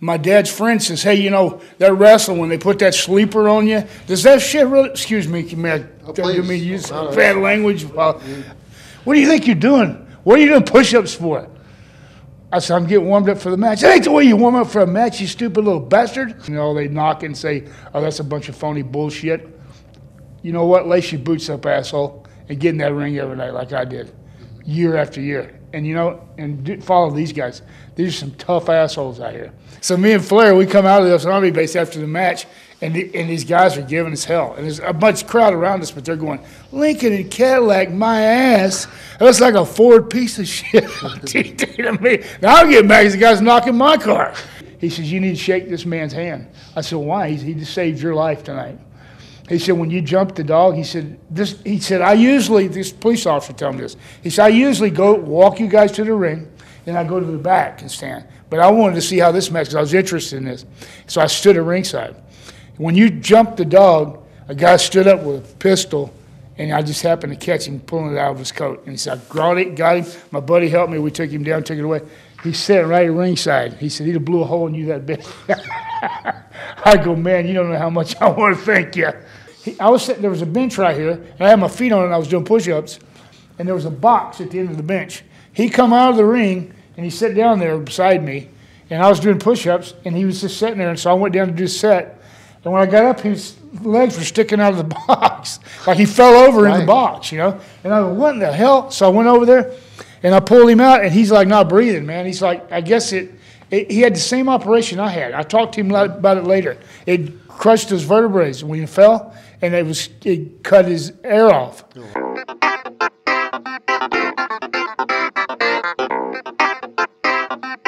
My dad's friend says, hey, you know, that wrestler, when they put that sleeper on you, does that shit really, excuse me, man, you mean use bad language? What do you think you're doing? What are you doing push-ups for? I said, I'm getting warmed up for the match. That ain't the way you warm up for a match, you stupid little bastard. You know, they knock and say, oh, that's a bunch of phony bullshit. You know what, lace your boots up, asshole, and get in that ring every night like I did, year after year. And, you know, and follow these guys. These are some tough assholes out here. So me and Flair, we come out of this army base after the match, and these guys are giving us hell. And there's a bunch of crowd around us, but they're going, Lincoln and Cadillac, my ass. That's like a Ford piece of shit. Now I'm getting mad because the guy's knocking my car. He says, you need to shake this man's hand. I said, why? He just saved your life tonight. He said, when you jumped the dog, he said, I usually, this police officer told me this, he said, I usually go walk you guys to the ring, then I go to the back and stand. But I wanted to see how this match, because I was interested in this. So I stood at ringside. When you jumped the dog, a guy stood up with a pistol, and I just happened to catch him pulling it out of his coat. And he said, I got him, my buddy helped me, we took him down, took it away. He's sitting right at ringside. He said, he'd have blew a hole in you that bitch. I go, man, you don't know how much I want to thank you. I was sitting, there was a bench right here, and I had my feet on it, and I was doing push-ups, and there was a box at the end of the bench. He come out of the ring, and he sat down there beside me, and I was doing push-ups, and he was just sitting there, and so I went down to do a set, and when I got up, his legs were sticking out of the box. Like he fell over in the box, you know? And I go, what in the hell? So I went over there, and I pulled him out, and he's like not breathing, man. He's like, I guess he had the same operation I had. I talked to him about it later. It crushed his vertebrae when he fell, and it cut his air off. Oh.